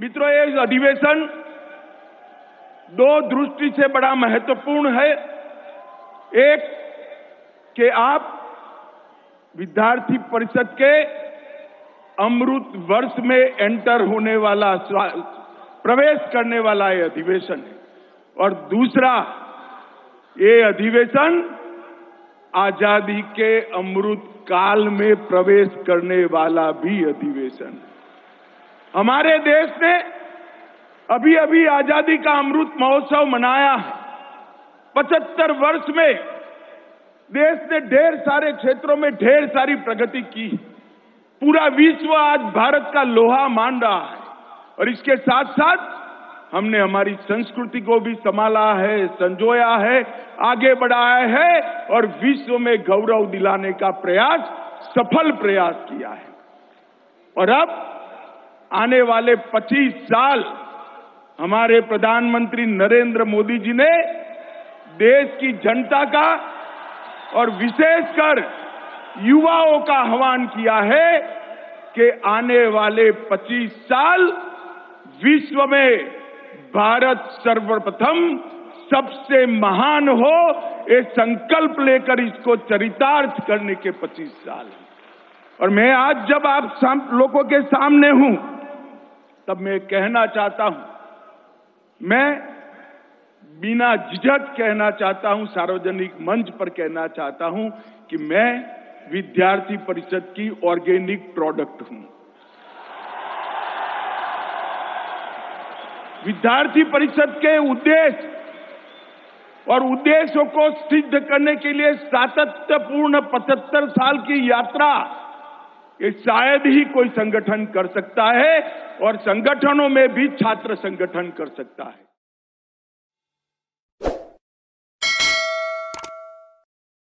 मित्रों, ये अधिवेशन दो दृष्टि से बड़ा महत्वपूर्ण है। एक कि आप विद्यार्थी परिषद के अमृत वर्ष में एंटर होने वाला, प्रवेश करने वाला ये अधिवेशन है, और दूसरा ये अधिवेशन आजादी के अमृत काल में प्रवेश करने वाला भी अधिवेशन है। हमारे देश ने अभी अभी आजादी का अमृत महोत्सव मनाया है। 75 वर्ष में देश ने ढेर सारे क्षेत्रों में ढेर सारी प्रगति की। पूरा विश्व आज भारत का लोहा मान रहा है, और इसके साथ साथ हमने हमारी संस्कृति को भी संभाला है, संजोया है, आगे बढ़ाया है और विश्व में गौरव दिलाने का प्रयास, सफल प्रयास किया है। और अब आने वाले 25 साल हमारे प्रधानमंत्री नरेंद्र मोदी जी ने देश की जनता का और विशेषकर युवाओं का आह्वान किया है कि आने वाले 25 साल विश्व में भारत सर्वप्रथम सबसे महान हो, ये संकल्प लेकर इसको चरितार्थ करने के 25 साल। और मैं आज जब आप लोगों के सामने हूं तब मैं कहना चाहता हूं, मैं बिना झिझक कहना चाहता हूं, सार्वजनिक मंच पर कहना चाहता हूं कि मैं विद्यार्थी परिषद की ऑर्गेनिक प्रोडक्ट हूं। विद्यार्थी परिषद के उद्देश्य और उद्देश्यों को सिद्ध करने के लिए सातत्यपूर्ण 75 साल की यात्रा ये शायद ही कोई संगठन कर सकता है, और संगठनों में भी छात्र संगठन कर सकता है।